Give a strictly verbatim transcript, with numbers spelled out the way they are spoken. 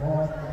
forth.